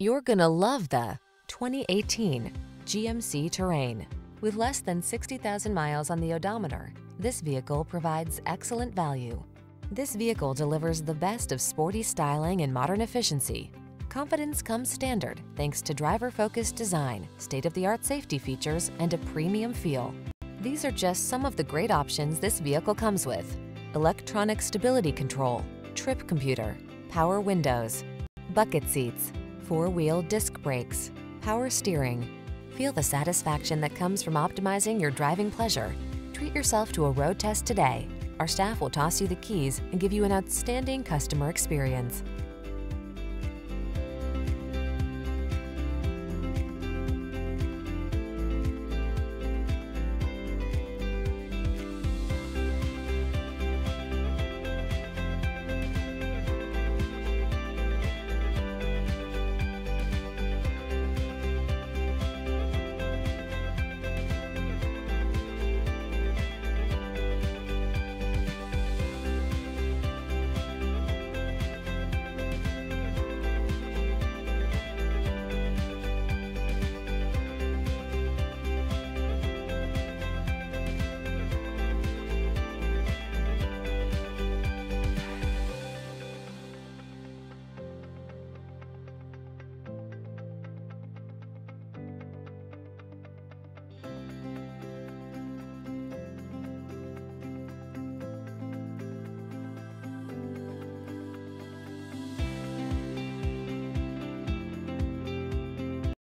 You're gonna love the 2018 GMC Terrain. With less than 60,000 miles on the odometer, this vehicle provides excellent value. This vehicle delivers the best of sporty styling and modern efficiency. Confidence comes standard thanks to driver-focused design, state-of-the-art safety features, and a premium feel. These are just some of the great options this vehicle comes with: electronic stability control, trip computer, power windows, bucket seats, four-wheel disc brakes, power steering. Feel the satisfaction that comes from optimizing your driving pleasure. Treat yourself to a road test today. Our staff will toss you the keys and give you an outstanding customer experience.